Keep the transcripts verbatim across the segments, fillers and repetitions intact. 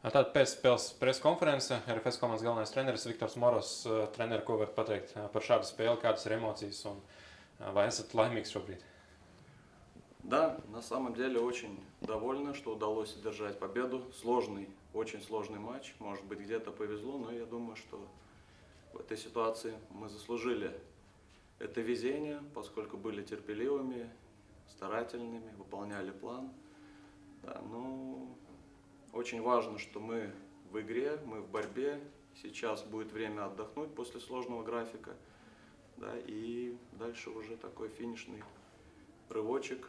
Tātad pēc spēles preskonference R F S komandas galvenais treneris Viktors Moross. Treneri, ko var pateikt par šādu spēli, kādas ir emocijas un vai esat laimīgs šobrīd? Да, на самом деле очень довольна, что удалось одержать победу. Сложный, очень сложный матч. Может быть, где-то повезло, но я думаю, что в этой ситуации мы заслужили это везение, поскольку были терпеливыми, старательными, выполняли план. Да, ну... Очень важно, что мы в игре, мы в борьбе. Сейчас будет время отдохнуть после сложного графика. Да, и дальше уже такой финишный рывочек,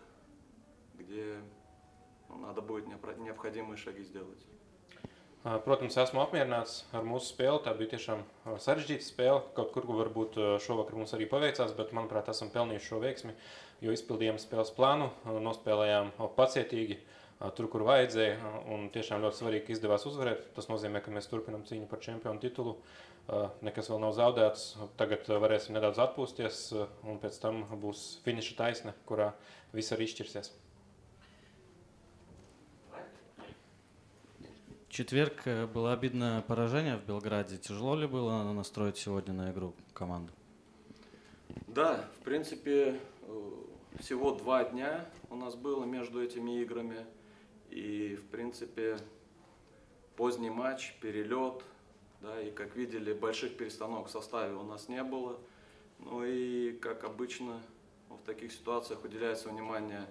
где надо будет необходимые шаги сделать. Protams, esmu apmierināts ar mūsu spēli. Tā bija tiešām sarežģīta spēle. Kaut kur varbūt šovakar mums arī paveicās, bet manuprāt, esam pelnījuši šo veiksmi, jo izpildījām spēles plānu, nospēlējām pacietīgi. Tur, kur vajadzēja, un tiešām ļoti svarīgi, ka izdevās uzvarēt. Tas nozīmē, ka mēs turpinām cīņu par čempionu titulu. Nekas vēl nav zaudēts. Tagad varēsim nedaudz atpūsties, un pēc tam būs finiša taisne, kurā viss arī izšķirsies. Четверг было обидное поражение в Белграде. Тяжело ли было настроить сегодня на игру команду? Да, в принципе, всего два дня у нас было между этими играми. И, в принципе, поздний матч, перелет, да, и, как видели, больших перестановок в составе у нас не было. Ну и, как обычно, в таких ситуациях уделяется внимание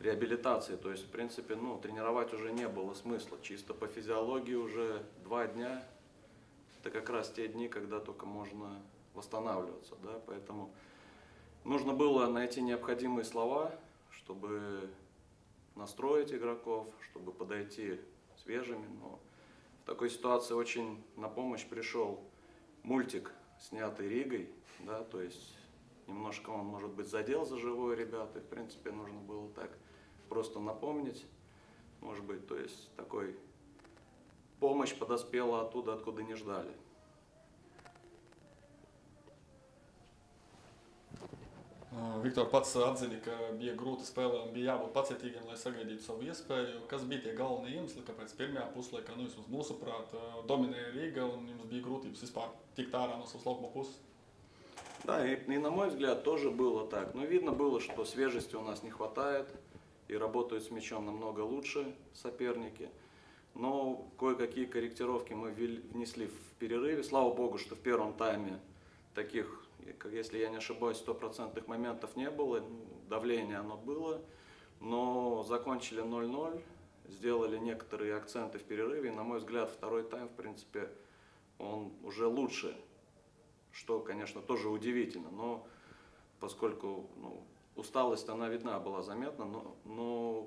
реабилитации. То есть, в принципе, ну, тренировать уже не было смысла. Чисто по физиологии уже два дня, это как раз те дни, когда только можно восстанавливаться, да, поэтому нужно было найти необходимые слова, чтобы... настроить игроков, чтобы подойти свежими. Но в такой ситуации очень на помощь пришел мультик, снятый Ригой. Да, то есть немножко он, может быть, задел за живое ребят. И, в принципе, нужно было так просто напомнить. Может быть, то есть такой помощь подоспела оттуда, откуда не ждали. Viktor pats atzina, ka bija grūta spēle un bija jābūt pacietīgiem, lai sagaidītu savu iespēju. Kas bija tie galvenie iemesli, kāpēc pirmajā puslaikā, nu, vismaz mūsuprāt, dominēja Rīga un jums bija grūtības vispār tikt ārā no savas laukuma puses? Да, и, и на мой взгляд тоже было так. Но видно было, что свежести у нас не хватает и работают с мячом намного лучше соперники. Но кое-какие корректировки мы внесли в перерыве. Слава богу, что в первом тайме таких... Если я не ошибаюсь, стопроцентных моментов не было, давление оно было, но закончили ноль ноль, сделали некоторые акценты в перерыве, и, на мой взгляд, второй тайм, в принципе, он уже лучше, что, конечно, тоже удивительно, но поскольку ну, усталость, она видна была заметна, но, но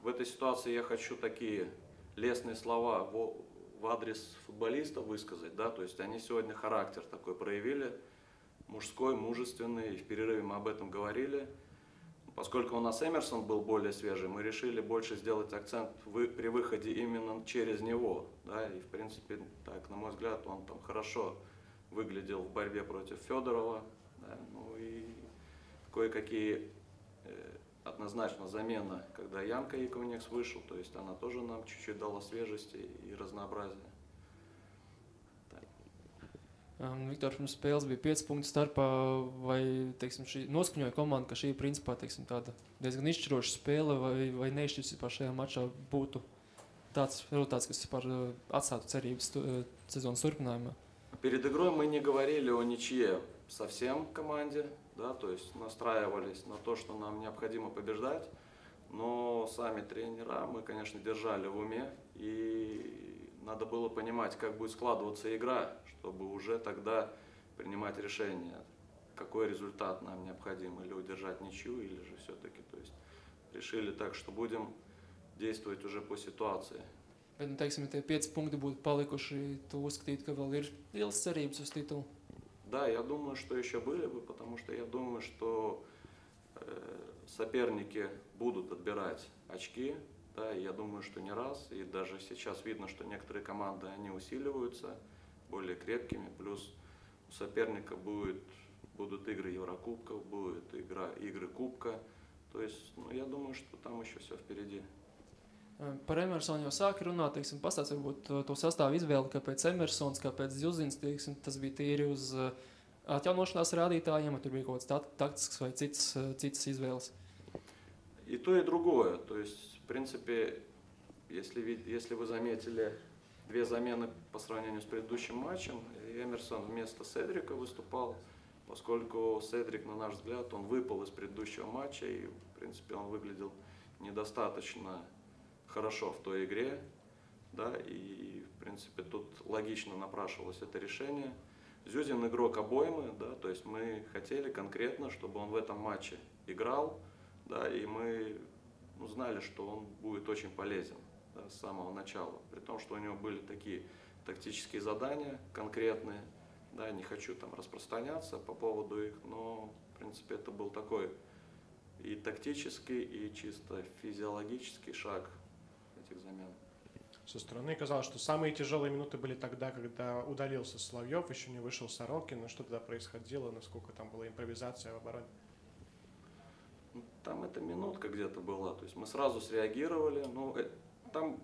в этой ситуации я хочу такие лестные слова в, в адрес футболистов высказать, да, то есть они сегодня характер такой проявили, мужской, мужественный, и в перерыве мы об этом говорили. Поскольку у нас Эмерсон был более свежий, мы решили больше сделать акцент при выходе именно через него. Да? И в принципе, так, на мой взгляд, он там хорошо выглядел в борьбе против Федорова. Да? Ну и кое-какие э, однозначно замена, когда Янка Яковникс вышел, то есть она тоже нам чуть-чуть дала свежести и разнообразия. Viktor, pirms spēles bija pieci punkti starpā, vai teiksim, šī noskaņoja komanda, ka šī principā teiksim, tāda diezgan izšķiroša spēle vai, vai neizšķirsi par šajā mačā būtu tāds rezultāts, kas par atstātu cerības sezonas turpinājumā? Перед игрой мы не говорили о ничье совсем команде, да, то есть настраивались на то, что нам необходимо побеждать, но сами тренера мы, конечно, держали в уме и надо было понимать, как будет складываться игра, чтобы уже тогда принимать решение, какой результат нам необходим, или удержать ничью, или же все-таки, то есть решили так, что будем действовать уже по ситуации. Bet, nu, teiksim, tie pieci punkti būtu palikuši, tu uzskatītu, ka vēl ir liels cerības uz titulu? Да, я думаю, что еще были бы, потому что я думаю, что соперники будут отбирать очки. Да, я думаю, что не раз, и даже сейчас видно, что некоторые команды, они усиливаются более крепкими, плюс у соперника будет, будут игры Еврокубков, будут игра, игры Кубка, то есть, ну, я думаю, что там еще все впереди. Par Emersonu jau sāk runāt, teiksim, pastāsts varbūt to sastāvu izvēli, kāpēc Emersons, kāpēc Zilzins, teiksim, tas bija tīri uz atjaunošanās rādītājiem, tur bija kaut kāds taktisks vai citas izvēles? И то, и другое. То есть, в принципе, если, если вы заметили две замены по сравнению с предыдущим матчем, Эмерсон вместо Седрика выступал, поскольку Седрик, на наш взгляд, он выпал из предыдущего матча, и, в принципе, он выглядел недостаточно хорошо в той игре, да, и, в принципе, тут логично напрашивалось это решение. Зюзин игрок обоймы, да, то есть мы хотели конкретно, чтобы он в этом матче играл, да, и мы ну, знали, что он будет очень полезен, да, с самого начала, при том, что у него были такие тактические задания конкретные, да, не хочу там распространяться по поводу их, но, в принципе, это был такой и тактический, и чисто физиологический шаг этих замен. Со стороны казалось, что самые тяжелые минуты были тогда, когда удалился Соловьев, еще не вышел Сорокин, и что тогда происходило, насколько там была импровизация в обороне? Там эта минутка где-то была, то есть мы сразу среагировали, но там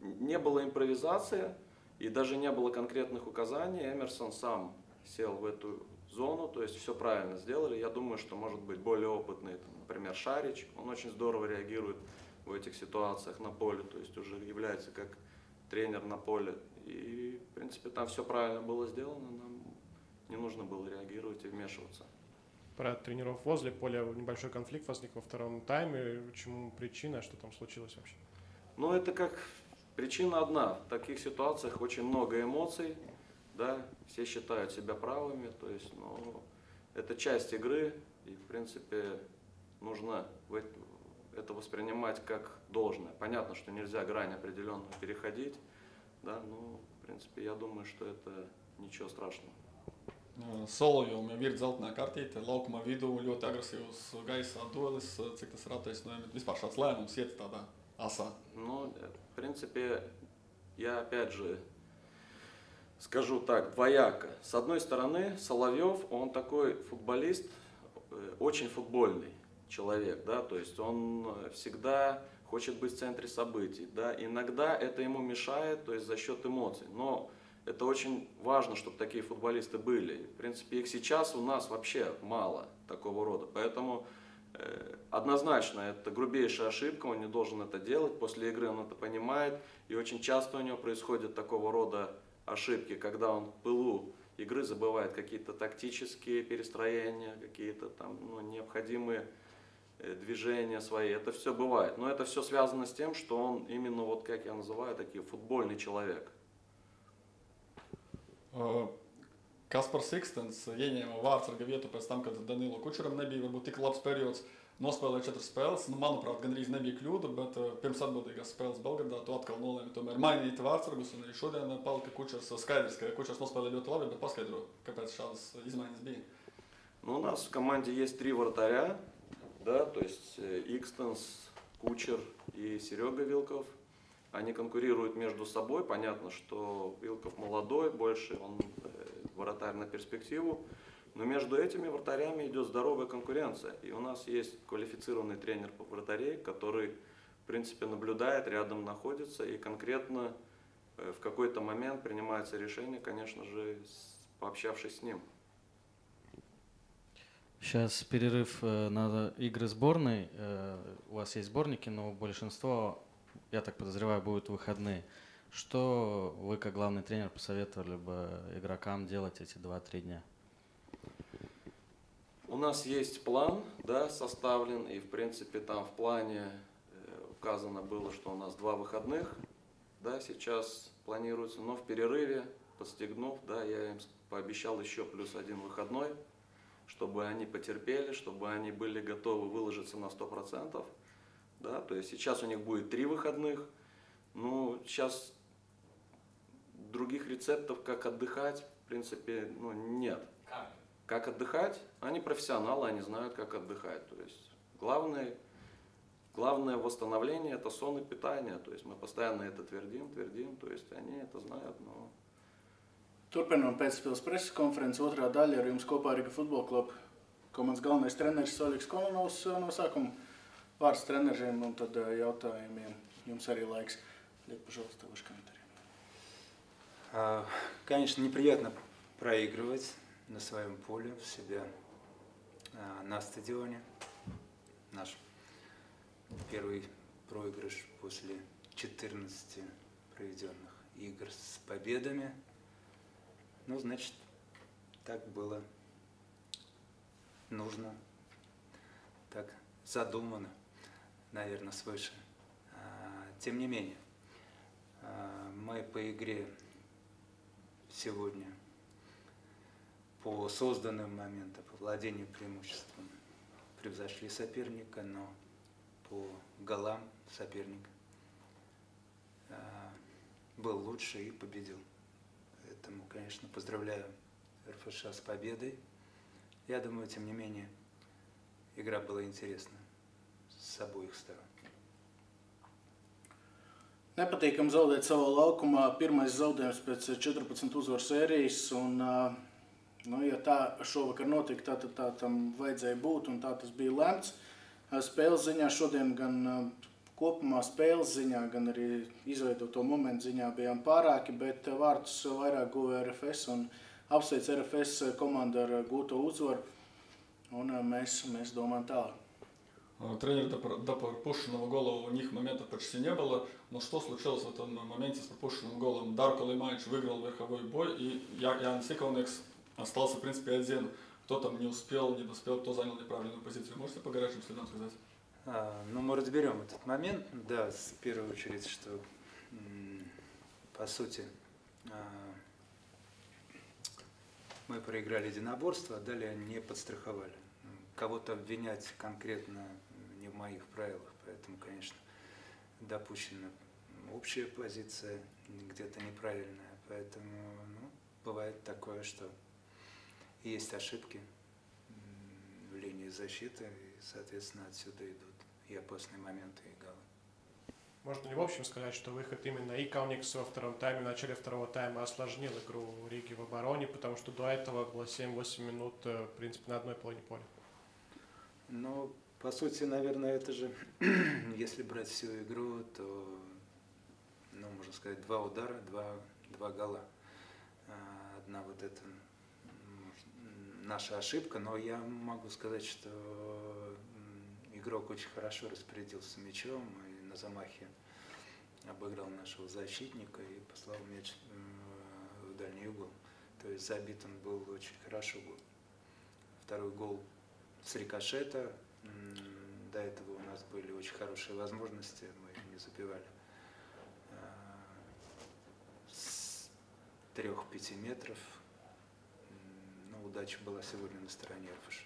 не было импровизации и даже не было конкретных указаний. Эмерсон сам сел в эту зону, то есть все правильно сделали. Я думаю, что может быть более опытный, там, например, Шарич, он очень здорово реагирует в этих ситуациях на поле, то есть уже является как тренер на поле. И, в принципе, там все правильно было сделано, нам не нужно было реагировать и вмешиваться. Про тренеров возле поля небольшой конфликт возник во втором тайме. Чему причина? Что там случилось вообще? Ну, это как причина одна. В таких ситуациях очень много эмоций, да, все считают себя правыми, то есть, ну, это часть игры, и, в принципе, нужно это воспринимать как должное. Понятно, что нельзя грань определенно переходить, да, но, в принципе, я думаю, что это ничего страшного. Solojumam ir dzeltenā kartīte, laukuma vidū ļoti agresīvs gaisa atdolis, cik tas ir attaisnojami. Vispār šāds lēmums iet tādā asā. Ну, в принципе, я опять же скажу так, двояко. С одной стороны, Соловьев, он такой футболист, очень футбольный человек, да, то есть он всегда хочет быть в центре событий, да, иногда это ему мешает, то есть за счет эмоций, но это очень важно, чтобы такие футболисты были. В принципе, их сейчас у нас вообще мало такого рода. Поэтому э, однозначно это грубейшая ошибка, он не должен это делать. После игры он это понимает. И очень часто у него происходят такого рода ошибки, когда он в пылу игры забывает какие-то тактические перестроения, какие-то там ну, необходимые э, движения свои. Это все бывает. Но это все связано с тем, что он именно, вот как я называю, такие футбольный человек. Kaspars Икстенс ieņēma vārtsarga vietu pēc tam, kad Danilo Kučeram nebija varbūt tik labs periods, nospēlēja četras spēles. Nu, manuprāt, gandrīz nebija kļūda, bet pirms atbildīgās spēles Belgradā tu atkal nolēmi tomēr mainīt vārtsargus, un arī šodien palika Kučers skaidrs, ka Kučers nospēlēja ļoti labi, bet paskaidro, kāpēc šādas izmaiņas bija. Nu, у нас в команде есть три вратаря, да, то есть Икстенс, Кучер и Серега Вилков. Они конкурируют между собой, понятно, что Вилков молодой, больше он вратарь на перспективу, но между этими вратарями идет здоровая конкуренция. И у нас есть квалифицированный тренер по вратарей, который, в принципе, наблюдает, рядом находится, и конкретно в какой-то момент принимается решение, конечно же, пообщавшись с ним. Сейчас перерыв на игры сборной. У вас есть сборники, но большинство, я так подозреваю, будут выходные. Что вы, как главный тренер, посоветовали бы игрокам делать эти два-три дня? У нас есть план, да, составлен, и в принципе там в плане указано было, что у нас два выходных, да, сейчас планируется, но в перерыве, подстегнув, да, я им пообещал еще плюс один выходной, чтобы они потерпели, чтобы они были готовы выложиться на сто процентов. Да, то есть сейчас у них будет три выходных, но сейчас других рецептов, как отдыхать, в принципе, ну, нет. Как? Как отдыхать? Они профессионалы, они знают, как отдыхать. То есть главное, главное восстановление – это сон и питание. То есть мы постоянно это твердим, твердим, то есть они это знают, но… Turpinam pēcspēles preses konferences otrā daļa ar jums kopā Riga futbola kluba. Komandas galvenais treneris Oleks Kononovs no sākuma. Pāris treneriem un tad jautājumiem Днем Царя Лайкс. Олег, пожалуйста, ваш комментарий. Конечно, неприятно проигрывать на своем поле, в себя, на стадионе. Наш первый проигрыш после четырнадцати проведенных игр с победами. Ну, значит, так было нужно, так задумано, наверное, свыше. Тем не менее, мы по игре сегодня, по созданным моментам, по владению преимуществом превзошли соперника, но по голам соперник был лучше и победил. Поэтому, конечно, поздравляю эр эф эс с победой. Я думаю, тем не менее, игра была интересна с обоих сторон. Nepatīkam zaudēt savā laukumā. Pirmais zaudējums pēc četrpadsmit uzvaru sērijas. Un, nu, ja tā šovakar notika, tā, tā, tā tam vajadzēja būt un tā tas bija lemts. Spēles ziņā šodien gan kopumā spēles ziņā, gan arī izveidoto momentu ziņā bijām pārāki, bet vārtus vairāk guva эр эф эс un apsveic эр эф эс komandu ar gūto uzvaru. Un mēs, mēs domājam tālāk. Тренер до пропущенного гола у них моментов почти не было, но что случилось в этом моменте с пропущенным голом? Дарко Леймальч выиграл верховой бой, и Ян Сиклоникс остался в принципе один. Кто там не успел, не успел, кто занял неправильную позицию. Можете по горячим следам сказать? А, ну, мы разберем этот момент, да, в первую очередь, что по сути мы проиграли единоборство, а далее не подстраховали. Кого-то обвинять конкретно не в моих правилах, поэтому, конечно, допущена общая позиция, где-то неправильная, поэтому, ну, бывает такое, что есть ошибки в линии защиты, и, соответственно, отсюда идут и опасные моменты, и голы. Можно ли в общем сказать, что выход именно Яковникса во втором тайме, в начале второго тайма осложнил игру Риги в обороне, потому что до этого было семь-восемь минут, в принципе, на одной половине поля? Ну, по сути, наверное, это же, если брать всю игру, то, ну, можно сказать, два удара, два, два гола. Одна вот эта наша ошибка, но я могу сказать, что игрок очень хорошо распорядился мячом и на замахе обыграл нашего защитника и послал мяч в дальний угол. То есть забит он был очень хорошо. Второй гол с рикошета. До этого у нас были очень хорошие возможности, мы их не забивали. С трёх-пяти метров. Но удача была сегодня на стороне эр эф эс.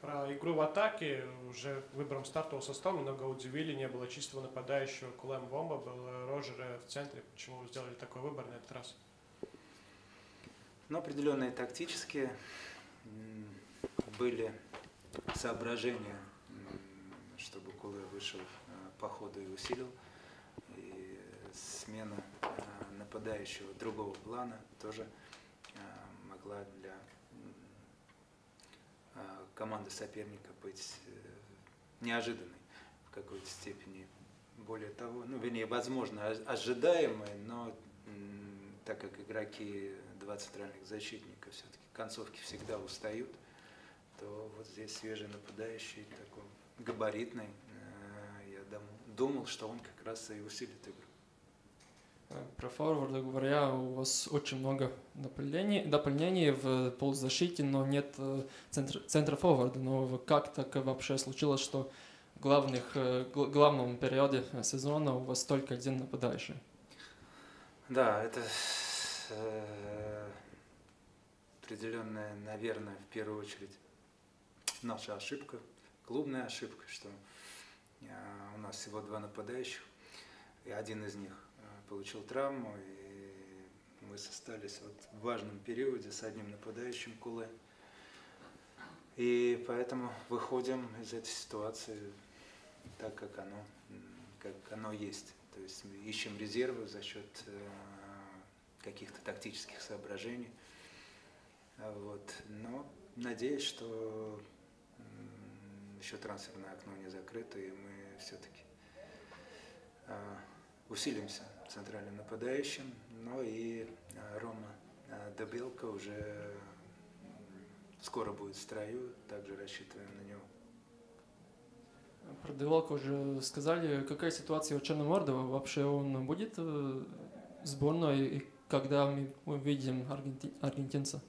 Про игру в атаке уже выбором стартового состава много удивили. Не было чистого нападающего, Кулэмбомба, был Роджер в центре. Почему вы сделали такой выбор на этот раз? Ну, определенные тактические были соображения, чтобы Кулев вышел по ходу и усилил. И смена нападающего другого плана тоже могла для команды соперника быть неожиданной в какой-то степени. Более того, ну, вернее, возможно, ожидаемой, но так как игроки, два центральных защитника, все-таки концовки всегда устают, то вот здесь свежий нападающий, такой габаритный, я думал, что он как раз и усилит игру. Про форварда говоря, у вас очень много дополнений, дополнений в полузащите, но нет центра, центра форварда. Но как так вообще случилось, что в главных, главном периоде сезона у вас только один нападающий? Да, это определенная, наверное, в первую очередь, наша ошибка, клубная ошибка, что у нас всего два нападающих, и один из них получил травму, и мы остались вот в важном периоде с одним нападающим, Куле. И поэтому выходим из этой ситуации так, как оно, как оно есть. То есть ищем резервы за счет каких-то тактических соображений. Вот. Но надеюсь, что еще трансферное окно не закрыто, и мы все-таки усилимся центральным нападающим, но и Рома Добилко уже скоро будет в строю, также рассчитываем на него. Про Добилко уже сказали. Какая ситуация у Черномордова? Вообще он будет в сборной, и когда мы увидим аргенти... аргентинца?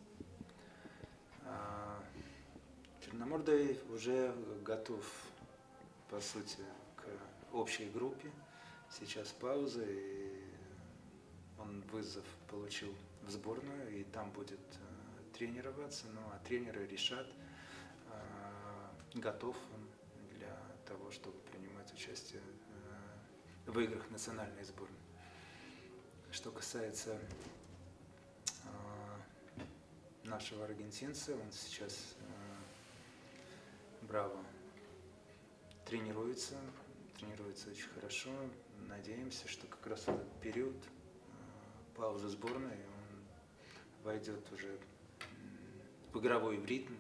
Черномордый уже готов, по сути, к общей группе. Сейчас пауза, и он вызов получил в сборную, и там будет тренироваться. Ну, а тренеры решат, готов он для того, чтобы принимать участие в играх национальной сборной. Что касается нашего аргентинца, он сейчас браво тренируется, тренируется очень хорошо. Надеемся, что как раз этот период паузы сборной он войдет уже в игровой ритм,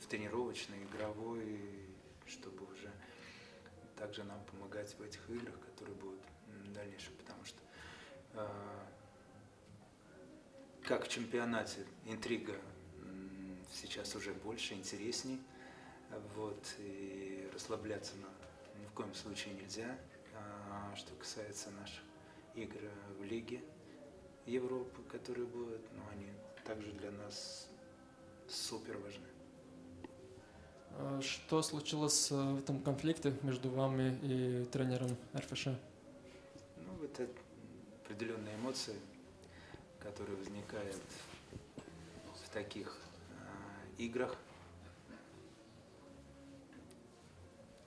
в тренировочный, игровой, чтобы уже также нам помогать в этих играх, которые будут в дальнейшем, потому что как в чемпионате интрига сейчас уже больше, интересней, вот, и расслабляться нам ни в коем случае нельзя. Что касается наших игр в Лиге Европы, которые будут, но они также для нас супер важны. Что случилось в этом конфликте между вами и тренером РФШ? Ну, это определенные эмоции, которые возникают в таких э, играх,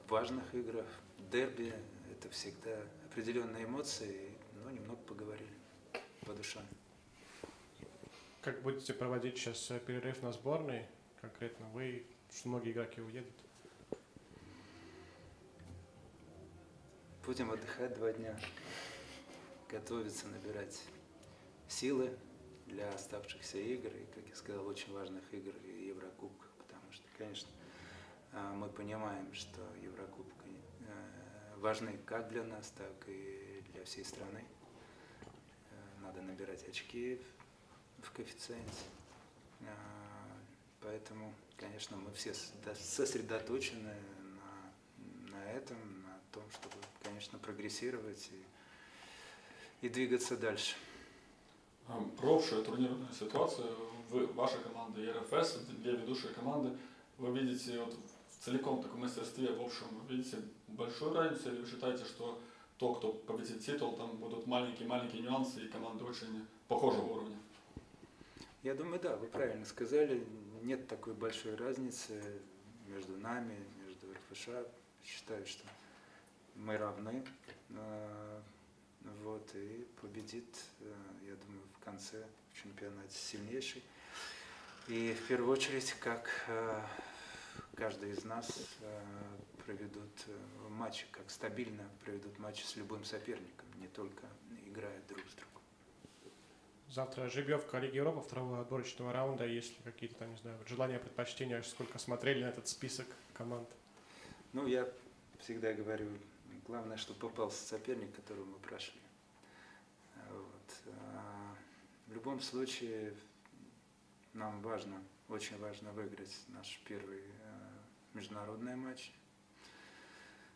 важных играх, дерби. Это всегда определенные эмоции, но немного поговорили по душам. Как будете проводить сейчас перерыв на сборной? Конкретно вы, что многие игроки уедут? Будем отдыхать два дня, готовиться, набирать силы для оставшихся игр и, как я сказал, очень важных игр и Еврокубках, потому что, конечно, мы понимаем, что Еврокубка важны как для нас, так и для всей страны. Надо набирать очки в коэффициенте. Поэтому, конечно, мы все сосредоточены на, на этом, на том, чтобы, конечно, прогрессировать и, и двигаться дальше. Про общую турнирную ситуацию вы, ваша команда и РФС, две ведущие команды, вы видите вот в целиком в таком мастерстве, в общем, видите большую разницу, или вы считаете, что то, кто победит титул, там будут маленькие-маленькие нюансы и команды очень похожего уровня? Я думаю, да, вы правильно сказали. Нет такой большой разницы между нами, между РФШ. Считаю, что мы равны. Вот, и победит, я думаю, в конце в чемпионате сильнейший. И в первую очередь, как каждый из нас проведут матчи, как стабильно проведут матчи с любым соперником, не только играя друг с другом. Завтра жеребьевка Лиги Европы второго отборочного раунда. Есть ли какие-то там, не знаю, желания, предпочтения, сколько смотрели на этот список команд? Ну, я всегда говорю, главное, что попался соперник, которого мы прошли. Вот. В любом случае, нам важно, очень важно выиграть наш первый международный матч,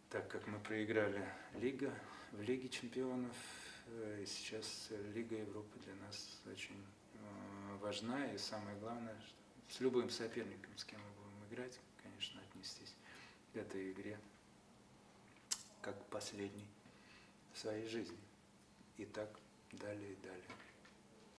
так как мы проиграли Лига, в Лиге чемпионов, и сейчас Лига Европы для нас очень важна, и самое главное, что с любым соперником, с кем мы будем играть, конечно, отнестись к этой игре как последний в своей жизни. И так далее и далее.